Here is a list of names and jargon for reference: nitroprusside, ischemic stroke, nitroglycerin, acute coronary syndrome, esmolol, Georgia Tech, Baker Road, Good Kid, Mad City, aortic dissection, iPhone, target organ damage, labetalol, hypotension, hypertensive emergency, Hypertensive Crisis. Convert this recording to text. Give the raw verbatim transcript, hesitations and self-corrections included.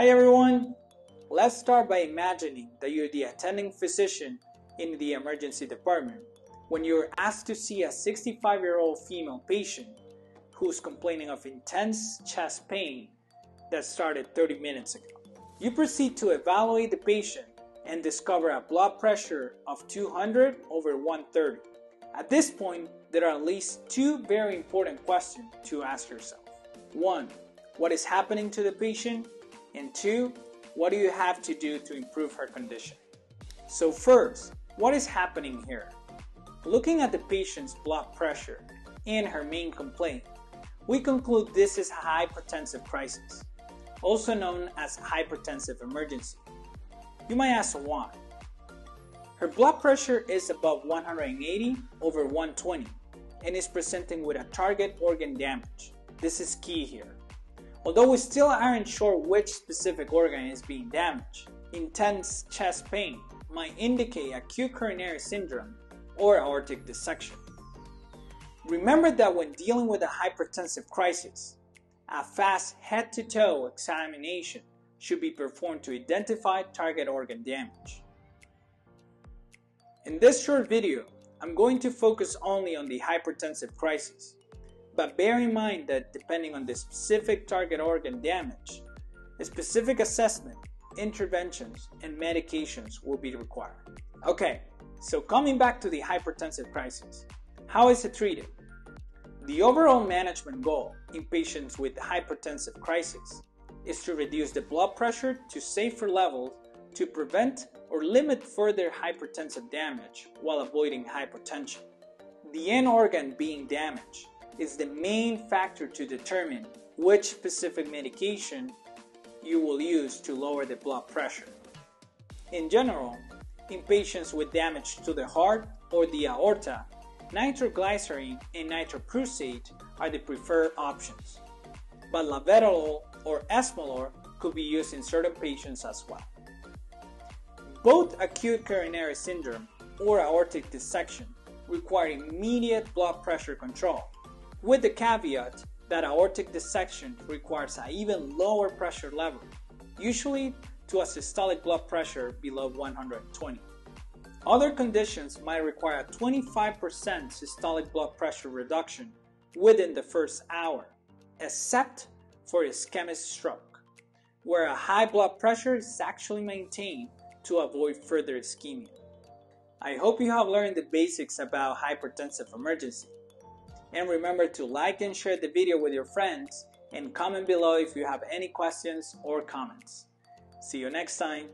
Hi everyone, let's start by imagining that you're the attending physician in the emergency department when you're asked to see a sixty-five-year-old female patient who's complaining of intense chest pain that started thirty minutes ago. You proceed to evaluate the patient and discover a blood pressure of two hundred over one thirty. At this point, there are at least two very important questions to ask yourself. One, what is happening to the patient? And two, what do you have to do to improve her condition? So first, what is happening here? Looking at the patient's blood pressure and her main complaint, we conclude this is a hypertensive crisis, also known as hypertensive emergency. You might ask why. Her blood pressure is above one hundred eighty over one twenty and is presenting with a target organ damage. This is key here. Although we still aren't sure which specific organ is being damaged, intense chest pain might indicate acute coronary syndrome or aortic dissection. Remember that when dealing with a hypertensive crisis, a fast head-to-toe examination should be performed to identify target organ damage. In this short video, I'm going to focus only on the hypertensive crisis, but bear in mind that depending on the specific target organ damage, a specific assessment, interventions, and medications will be required. Okay, so coming back to the hypertensive crisis, how is it treated? The overall management goal in patients with hypertensive crisis is to reduce the blood pressure to safer levels to prevent or limit further hypertensive damage while avoiding hypotension. The end organ being damaged is the main factor to determine which specific medication you will use to lower the blood pressure. In general, in patients with damage to the heart or the aorta, nitroglycerin and nitroprusside are the preferred options, but labetalol or esmolol could be used in certain patients as well. Both acute coronary syndrome or aortic dissection require immediate blood pressure control, with the caveat that aortic dissection requires an even lower pressure level, usually to a systolic blood pressure below one hundred twenty. Other conditions might require a twenty-five percent systolic blood pressure reduction within the first hour, except for ischemic stroke, where a high blood pressure is actually maintained to avoid further ischemia. I hope you have learned the basics about hypertensive emergency. And remember to like and share the video with your friends and comment below if you have any questions or comments. See you next time.